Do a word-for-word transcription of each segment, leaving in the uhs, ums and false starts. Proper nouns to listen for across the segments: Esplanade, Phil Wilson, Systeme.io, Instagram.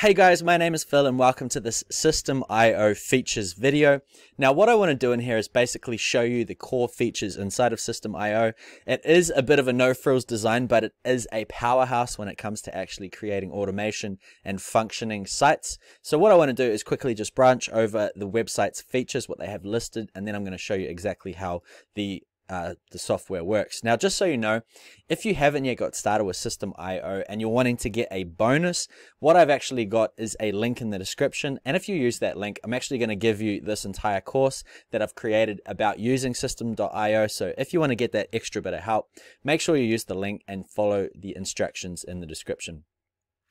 Hey guys, my name is Phil and welcome to this Systeme dot i o features video. Now what I want to do in here is basically show you the core features inside of Systeme dot i o. It is a bit of a no-frills design, but it is a powerhouse when it comes to actually creating automation and functioning sites. So what I want to do is quickly just branch over the website's features, what they have listed, and then I'm going to show you exactly how the Uh, the software works. Now, just so you know, if you haven't yet got started with Systeme dot i o and you're wanting to get a bonus, what I've actually got is a link in the description, and if you use that link, I'm actually going to give you this entire course that I've created about using Systeme dot i o. So if you want to get that extra bit of help, make sure you use the link and follow the instructions in the description.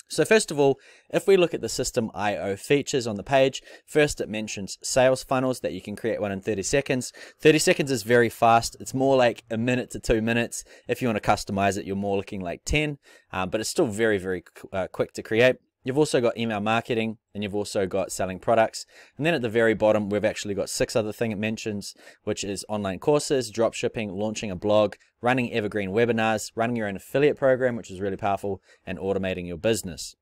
So first of all, if we look at the Systeme dot i o features on the page, first it mentions sales funnels, that you can create one in thirty seconds. thirty seconds is very fast. It's more like a minute to two minutes. If you want to customize it, you're more looking like ten, um, but it's still very, very uh, quick to create. You've also got email marketing, and you've also got selling products. And then at the very bottom, we've actually got six other things it mentions, which is online courses, drop shipping, launching a blog, running evergreen webinars, running your own affiliate program, which is really powerful, and automating your business.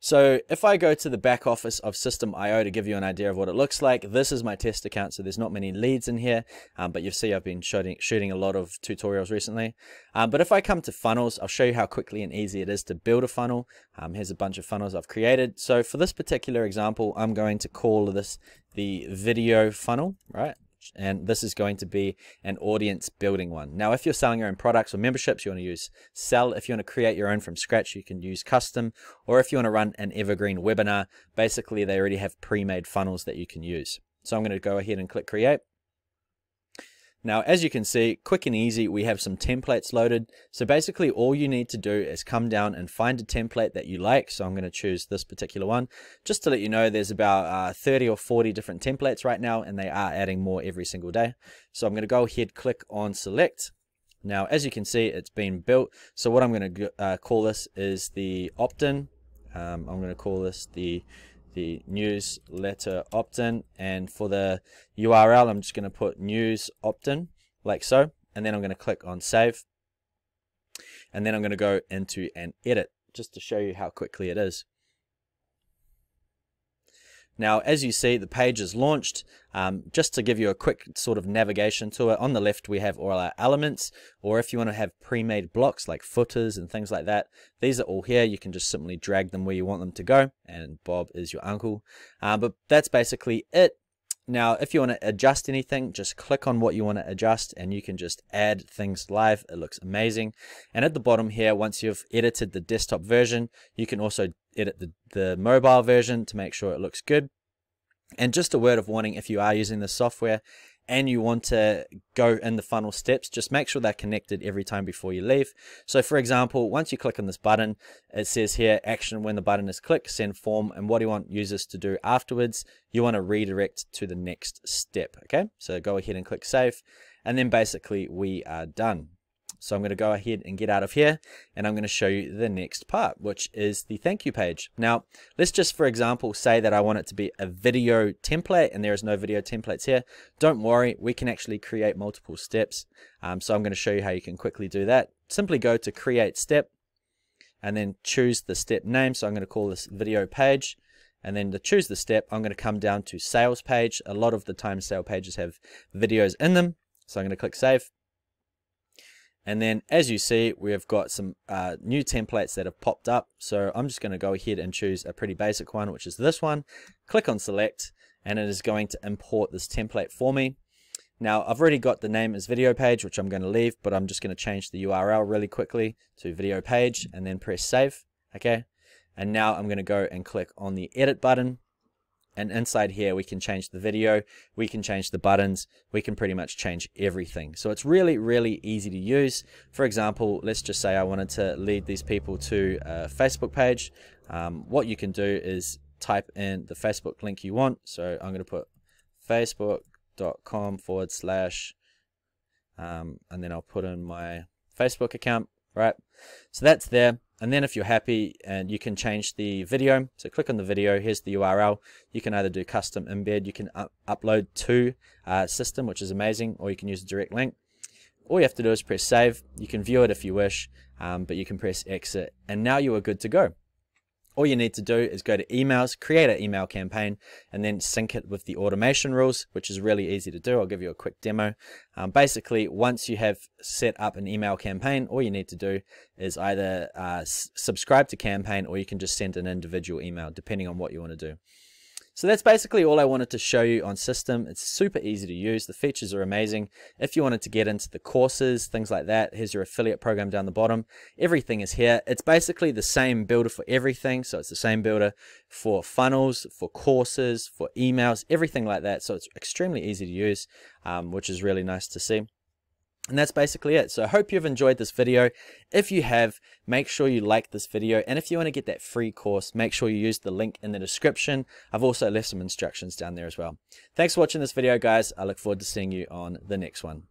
So if I go to the back office of Systeme dot i o to give you an idea of what it looks like, this is my test account, so there's not many leads in here, um, but you see I've been shooting, shooting a lot of tutorials recently. Um, but if I come to funnels, I'll show you how quickly and easy it is to build a funnel. Um, here's a bunch of funnels I've created. So for this particular example, I'm going to call this the video funnel, right? And this is going to be an audience building one. Now, if you're selling your own products or memberships, you want to use sell. If you want to create your own from scratch, you can use custom. Or if you want to run an evergreen webinar, basically they already have pre-made funnels that you can use. So I'm going to go ahead and click create. Now, as you can see, quick and easy, we have some templates loaded. So basically all you need to do is come down and find a template that you like. So I'm going to choose this particular one. Just to let you know, there's about uh, thirty or forty different templates right now, and they are adding more every single day. So I'm going to go ahead, click on select. Now, as you can see, it's been built. So what I'm going to uh, call this is the opt-in. Um, I'm going to call this the the newsletter opt-in, and for the U R L I'm just going to put news opt-in like so, and then I'm going to click on save, and then I'm going to go into an edit just to show you how quickly it is. Now, as you see, the page is launched. Um, just to give you a quick sort of navigation to it, on the left we have all our elements, or if you want to have pre-made blocks like footers and things like that, these are all here. You can just simply drag them where you want them to go, and Bob is your uncle. Uh, but that's basically it. Now, if you want to adjust anything, just click on what you want to adjust and you can just add things live. It looks amazing. And at the bottom here, once you've edited the desktop version, you can also edit the, the mobile version to make sure it looks good. And just a word of warning, if you are using this software and you want to go in the funnel steps, just make sure they're connected every time before you leave. So for example, once you click on this button, it says here, action when the button is clicked, send form, and what do you want users to do afterwards? You want to redirect to the next step, okay? So go ahead and click save, and then basically we are done. So I'm going to go ahead and get out of here, and I'm going to show you the next part, which is the thank you page. Now, let's just, for example, say that I want it to be a video template, and there is no video templates here. Don't worry, we can actually create multiple steps. Um, so I'm going to show you how you can quickly do that. Simply go to create step, and then choose the step name. So I'm going to call this video page. And then to choose the step, I'm going to come down to sales page. A lot of the time sale pages have videos in them. So I'm going to click save. And then as you see, we have got some uh, new templates that have popped up. So I'm just going to go ahead and choose a pretty basic one, which is this one. Click on select, and it is going to import this template for me. Now, I've already got the name as video page, which I'm going to leave, but I'm just going to change the U R L really quickly to video page and then press save. Okay. And now I'm going to go and click on the edit button. And inside here, we can change the video, we can change the buttons, we can pretty much change everything. So it's really, really easy to use. For example, let's just say I wanted to lead these people to a Facebook page. Um, what you can do is type in the Facebook link you want. So I'm going to put facebook.com forward slash, um, and then I'll put in my Facebook account, right? So that's there. And then if you're happy, and you can change the video, so click on the video, here's the U R L. You can either do custom embed, you can up upload to uh, system, which is amazing, or you can use a direct link. All you have to do is press save. You can view it if you wish, um, but you can press exit, and now you are good to go. all you need to do is go to emails, create an email campaign, and then sync it with the automation rules, which is really easy to do. I'll give you a quick demo. Um, basically, once you have set up an email campaign, all you need to do is either uh, subscribe to campaign, or you can just send an individual email, depending on what you want to do. So that's basically all I wanted to show you on Systeme. It's super easy to use. The features are amazing. If you wanted to get into the courses, things like that, here's your affiliate program down the bottom. Everything is here. It's basically the same builder for everything. So it's the same builder for funnels, for courses, for emails, everything like that. So it's extremely easy to use, um, which is really nice to see. And that's basically it. So I hope you've enjoyed this video. If you have, make sure you like this video. And if you want to get that free course, make sure you use the link in the description. I've also left some instructions down there as well. Thanks for watching this video, guys. I look forward to seeing you on the next one.